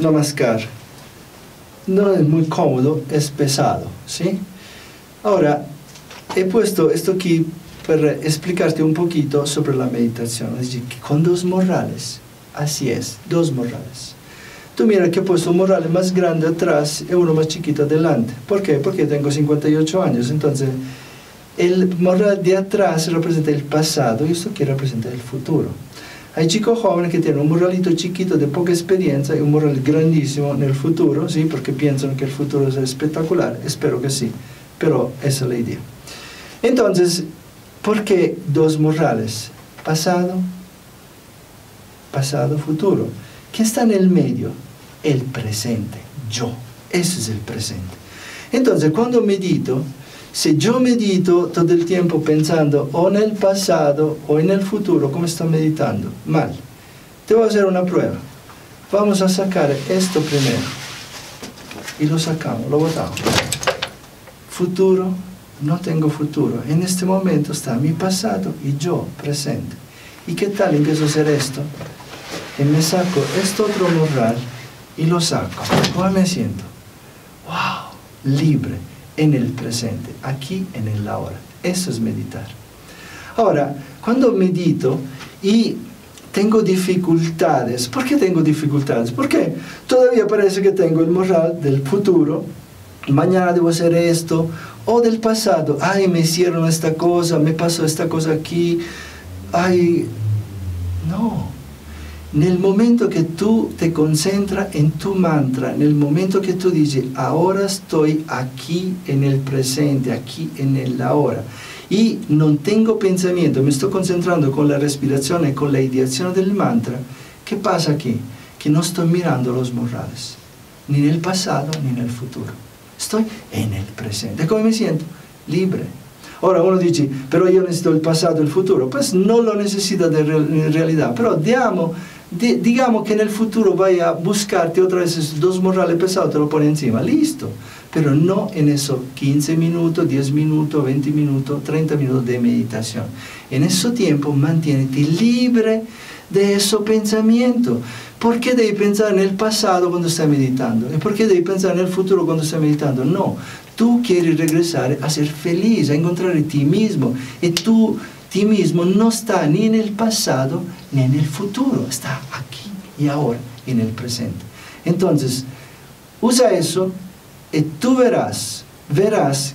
Namaskar no es muy cómodo, es pesado, ¿sí? Ahora, he puesto esto aquí para explicarte un poquito sobre la meditación, es decir, con dos morrales, así es, dos morrales. Tú mira que he puesto un morral más grande atrás y uno más chiquito adelante. ¿Por qué? Porque tengo 58 años, entonces el morral de atrás representa el pasado y esto aquí representa el futuro. Hay chicos jóvenes que tienen un morralito chiquito de poca experiencia y un morral grandísimo en el futuro, ¿sí? Porque piensan que el futuro es espectacular, espero que sí, pero esa es la idea. Entonces, ¿por qué dos morrales? Pasado, pasado, futuro. ¿Qué está en el medio? El presente, yo. Ese es el presente. Entonces, cuando medito, si yo medito todo el tiempo pensando o en el pasado o en el futuro, ¿cómo estoy meditando? Mal. Te voy a hacer una prueba. Vamos a sacar esto primero. Y lo sacamos, lo botamos. Futuro, no tengo futuro. En este momento está mi pasado y yo presente. ¿Y qué tal empiezo a hacer esto? Y me saco este otro morral y lo saco. ¿Cómo me siento? ¡Wow! Libre, en el presente, aquí en el ahora. Eso es meditar. Ahora, cuando medito y tengo dificultades, ¿por qué tengo dificultades? Porque todavía parece que tengo el morral del futuro, mañana debo hacer esto, o del pasado, ¡ay, me hicieron esta cosa, me pasó esta cosa aquí! ¡Ay! No. En el momento que tú te concentras en tu mantra, en el momento que tú dices, ahora estoy aquí en el presente, aquí en el ahora, y no tengo pensamiento, me estoy concentrando con la respiración y con la ideación del mantra, ¿qué pasa aquí? Que no estoy mirando los morrales, ni en el pasado, ni en el futuro. Estoy en el presente. ¿Cómo me siento? Libre. Ahora uno dice, pero yo necesito el pasado, el futuro. Pues no lo necesita en realidad, pero digamos que en el futuro vaya a buscarte otra vez esos dos morrales pesados, te lo pone encima, listo, pero no en esos 15 minutos, 10 minutos, 20 minutos, 30 minutos de meditación. En ese tiempo mantiénete libre de esos pensamientos. ¿Por qué debes pensar en el pasado cuando estás meditando? ¿Y por qué debes pensar en el futuro cuando estás meditando? No, tú quieres regresar a ser feliz, a encontrar a ti mismo, y tú ti mismo no está ni en el pasado ni en el futuro, está aquí y ahora, en el presente. Entonces, usa eso y tú verás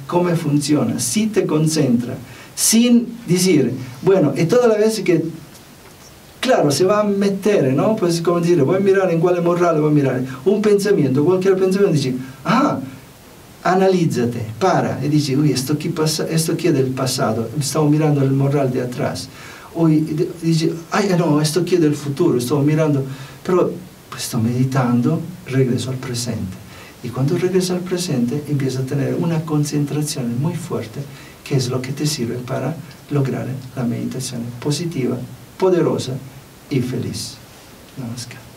cómo funciona, si te concentras, sin decir, bueno, y toda la vez que, claro, se va a meter, ¿no? Pues como decir, voy a mirar en cuál morral, voy a mirar un pensamiento, cualquier pensamiento, dice, ah, analízate, para, y dice, uy, esto aquí es del pasado, estamos mirando el morral de atrás. Uy, dice, ay, no, esto aquí es del futuro, estamos mirando, pero pues, estoy meditando, regreso al presente. Y cuando regreso al presente, empieza a tener una concentración muy fuerte, que es lo que te sirve para lograr la meditación positiva, poderosa y feliz. Namaskar.